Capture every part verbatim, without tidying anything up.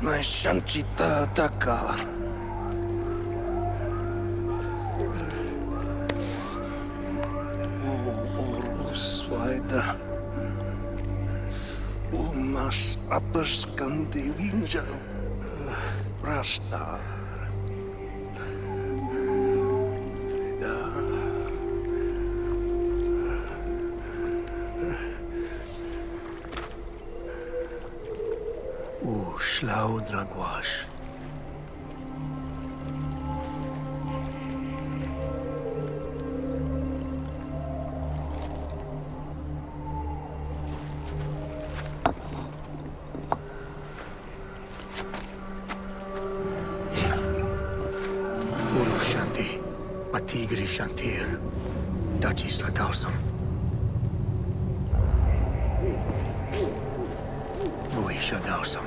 Nashanchita atacaba. Uruswaida. Unas apaskandivinja. Rasta. Шляу Драгуаш. Урушанти, патигри шантир, дачис ладаусам. Буиша даусам.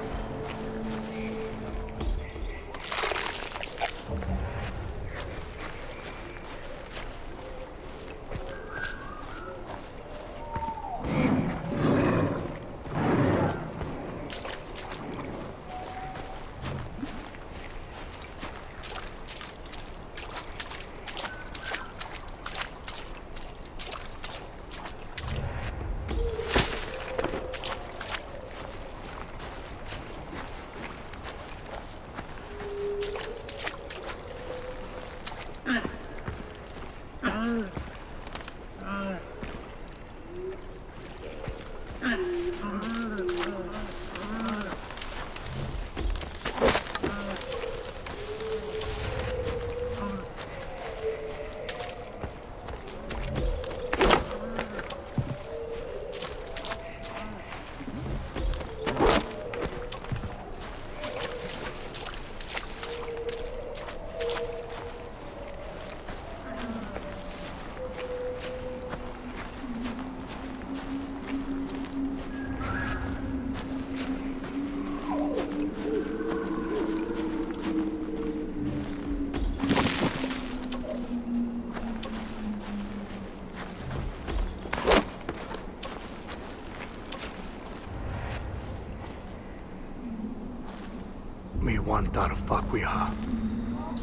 Antar fakuiha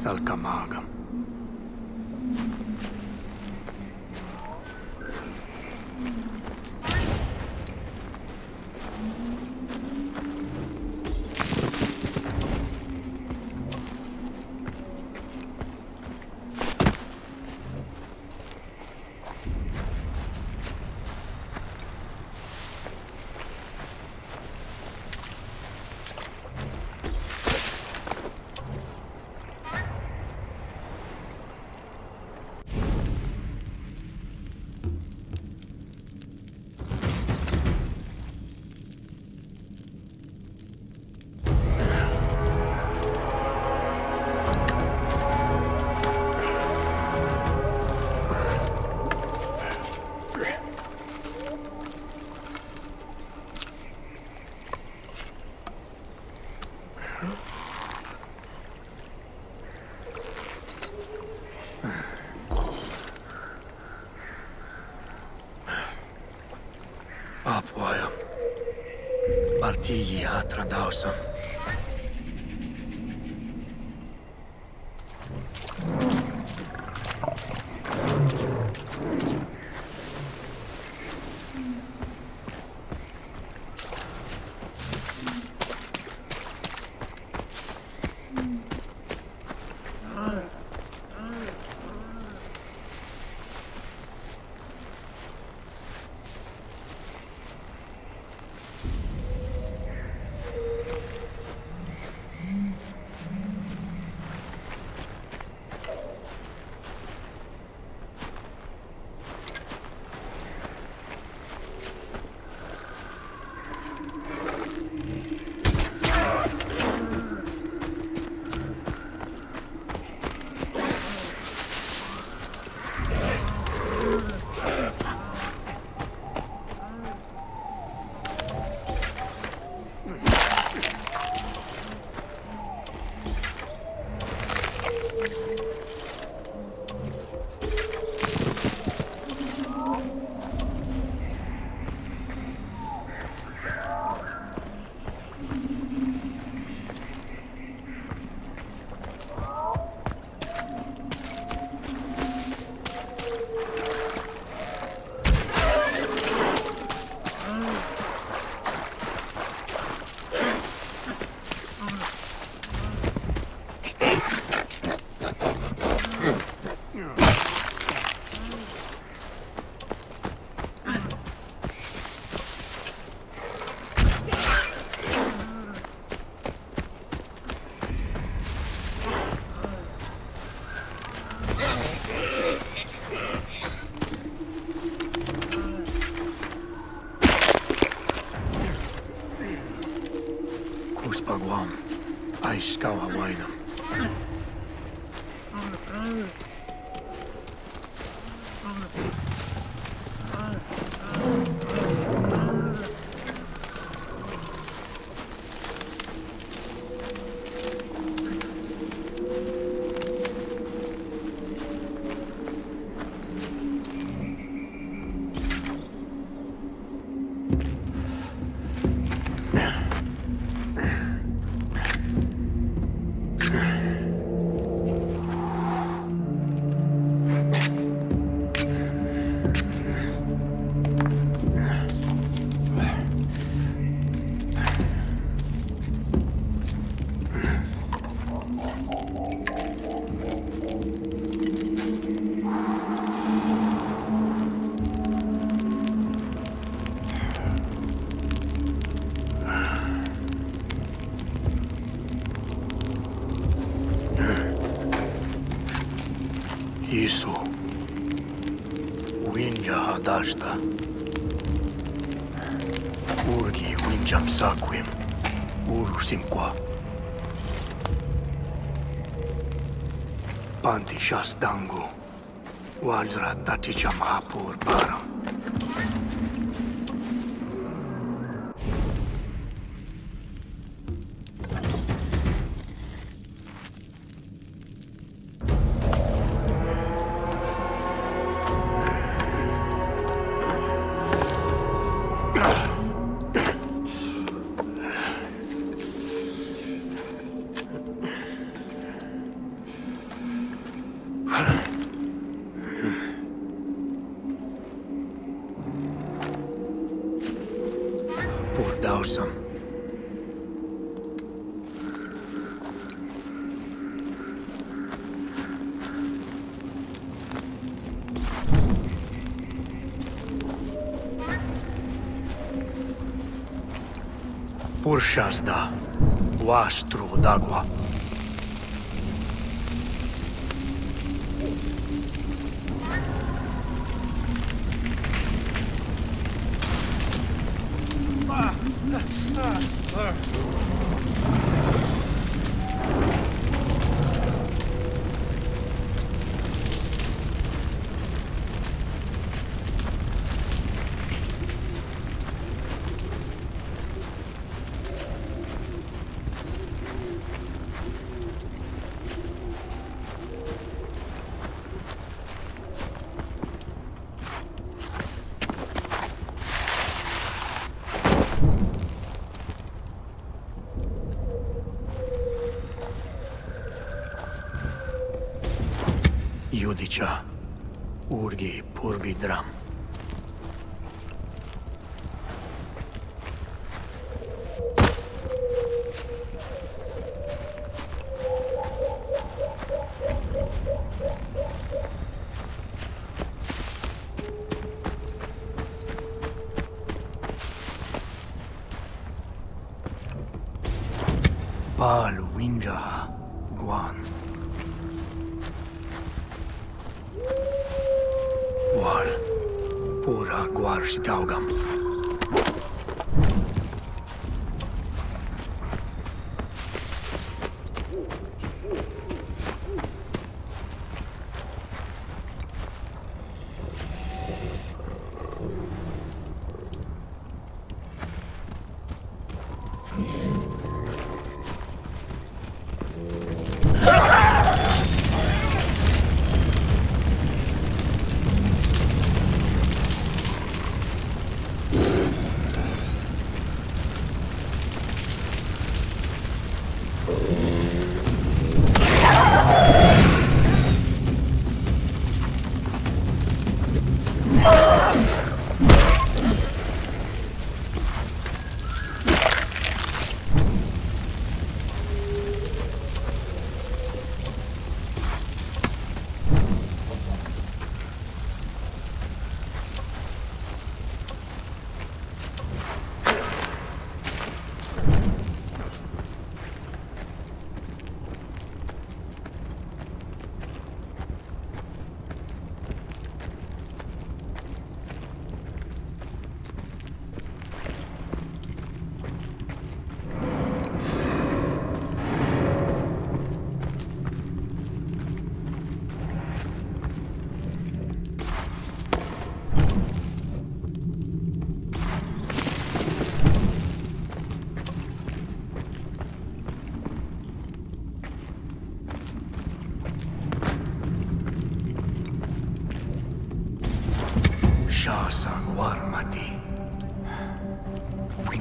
salkamagam. Тие отрадался. Курс по Гуам. А искал Авайном. Shas dangu, walzra taticha mahapur param. Сейчас да, ваш труд дагва. Юдича, урги, пурби, драм. Палу, винджаха, гуан. Пура гуарши таугам.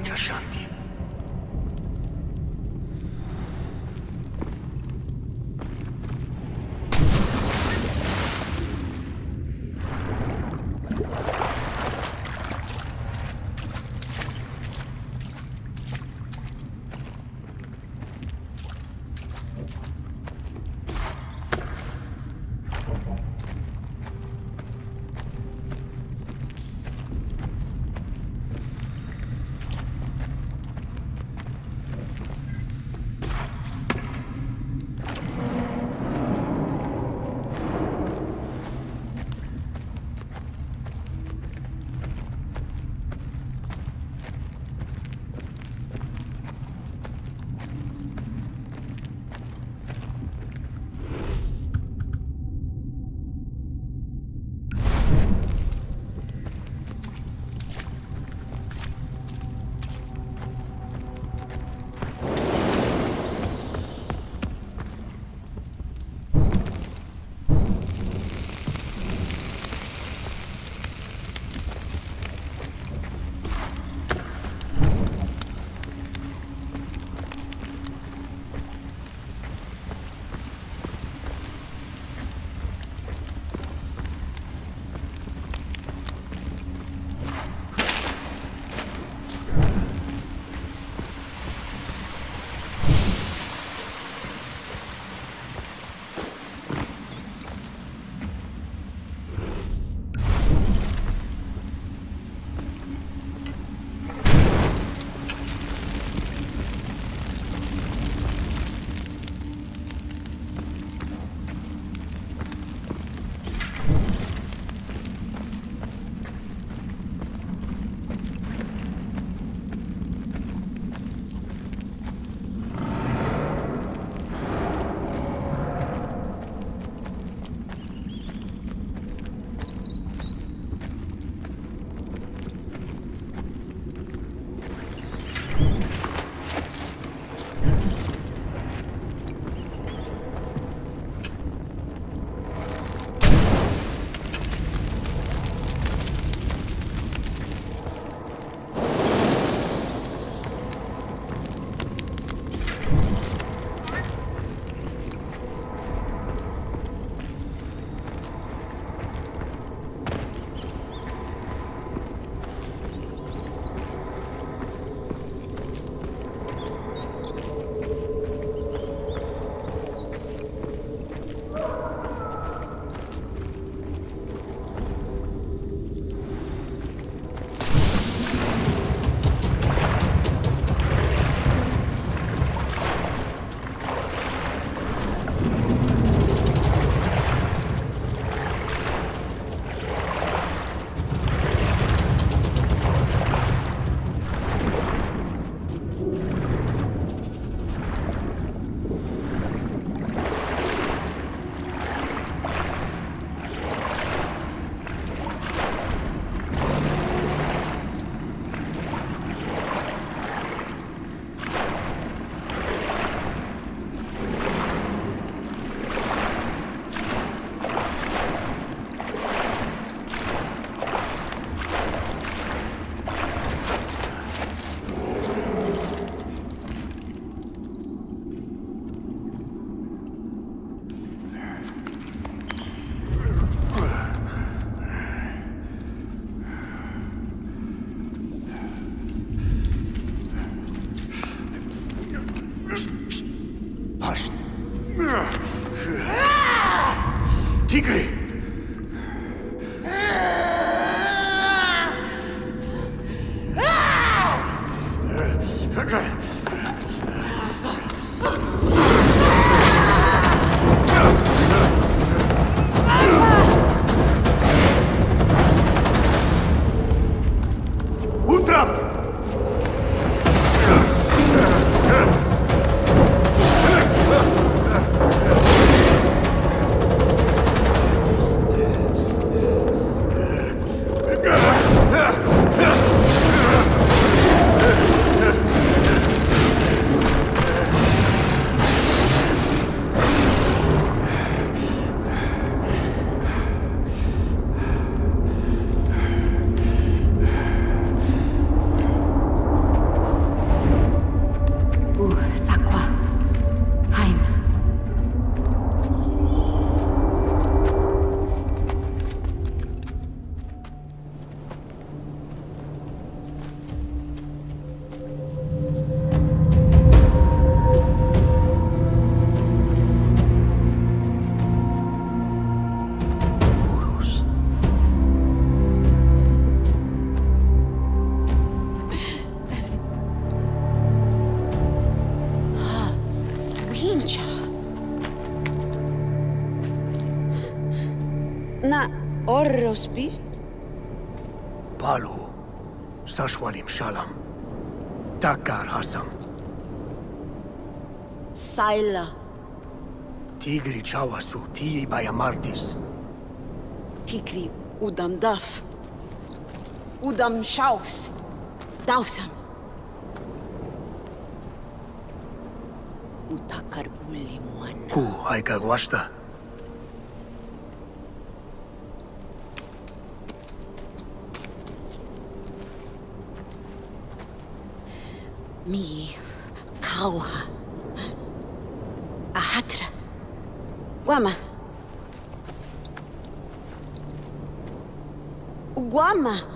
Shanti. Тигры! Yeah. Orrospi? Palu, Sashwalim Shalam, Takar Hasam. Saila. Tigri Chawasu, Tii Bayamartis. Tigri Udam Daf. Udam Shaus. Dausam. Utakar Ulimuan. Ku Aika Gwashta. Mi Kauha Ahatra Guama Guama